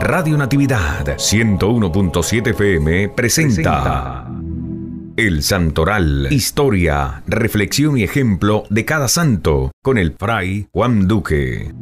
Radio Natividad 101.7 FM presenta El Santoral, historia, reflexión y ejemplo de cada santo, con el Fray Juan Duque.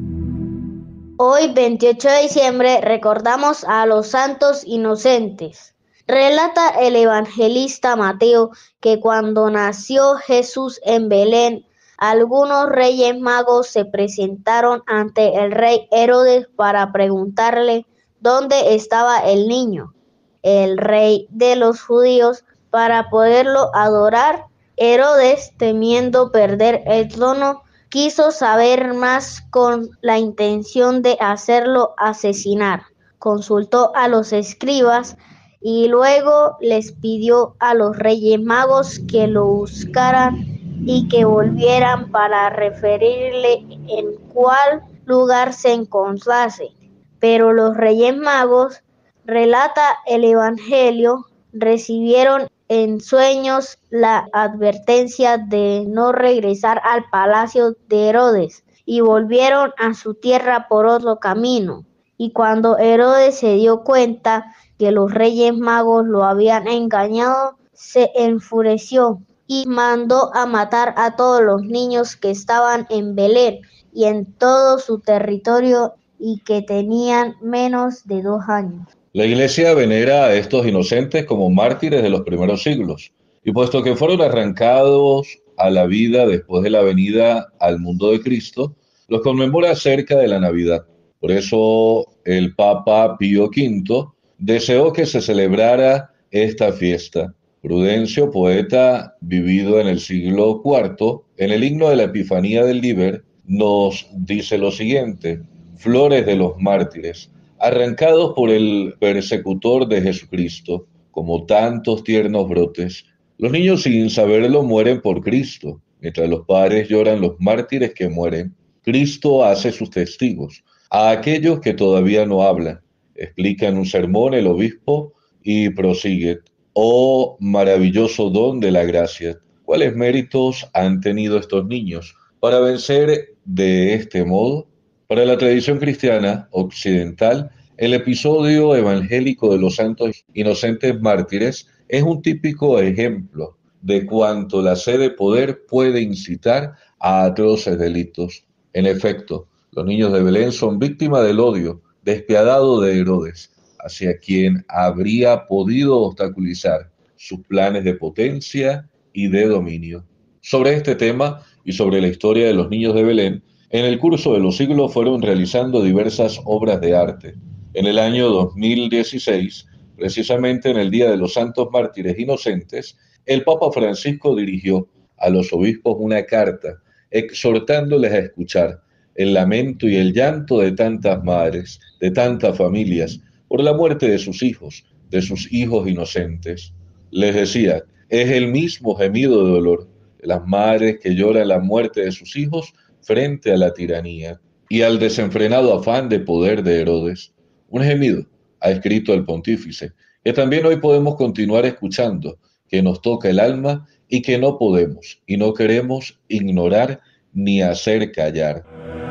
Hoy, 28 de diciembre, recordamos a los santos inocentes. Relata el evangelista Mateo que cuando nació Jesús en Belén, algunos reyes magos se presentaron ante el rey Herodes para preguntarle dónde estaba el niño, el rey de los judíos, para poderlo adorar. Herodes, temiendo perder el trono, quiso saber más con la intención de hacerlo asesinar. Consultó a los escribas y luego les pidió a los reyes magos que lo buscaran y que volvieran para referirle en cuál lugar se encontrase. Pero los reyes magos, relata el Evangelio, recibieron en sueños la advertencia de no regresar al palacio de Herodes y volvieron a su tierra por otro camino. Y cuando Herodes se dio cuenta que los reyes magos lo habían engañado, se enfureció y mandó a matar a todos los niños que estaban en Belén y en todo su territorio y que tenían menos de 2 años. La Iglesia venera a estos inocentes como mártires de los primeros siglos, y puesto que fueron arrancados a la vida después de la venida al mundo de Cristo, los conmemora cerca de la Navidad. Por eso el Papa Pío V deseó que se celebrara esta fiesta. Prudencio, poeta vivido en el siglo IV, en el himno de la Epifanía del Líber, nos dice lo siguiente: flores de los mártires, arrancados por el persecutor de Jesucristo, como tantos tiernos brotes. Los niños sin saberlo mueren por Cristo, mientras los padres lloran los mártires que mueren. Cristo hace sus testigos a aquellos que todavía no hablan. Explica en un sermón el obispo y prosigue: oh maravilloso don de la gracia, ¿cuáles méritos han tenido estos niños para vencer de este modo? Para la tradición cristiana occidental, el episodio evangélico de los santos inocentes mártires es un típico ejemplo de cuanto la sed de poder puede incitar a atroces delitos. En efecto, los niños de Belén son víctimas del odio despiadado de Herodes, hacia quien habría podido obstaculizar sus planes de potencia y de dominio. Sobre este tema y sobre la historia de los niños de Belén, en el curso de los siglos fueron realizando diversas obras de arte. En el año 2016, precisamente en el Día de los Santos Mártires Inocentes, el Papa Francisco dirigió a los obispos una carta exhortándoles a escuchar el lamento y el llanto de tantas madres, de tantas familias, por la muerte de sus hijos inocentes. Les decía, es el mismo gemido de dolor de las madres que lloran la muerte de sus hijos frente a la tiranía y al desenfrenado afán de poder de Herodes. Un gemido, ha escrito el pontífice, que también hoy podemos continuar escuchando, que nos toca el alma y que no podemos y no queremos ignorar ni hacer callar.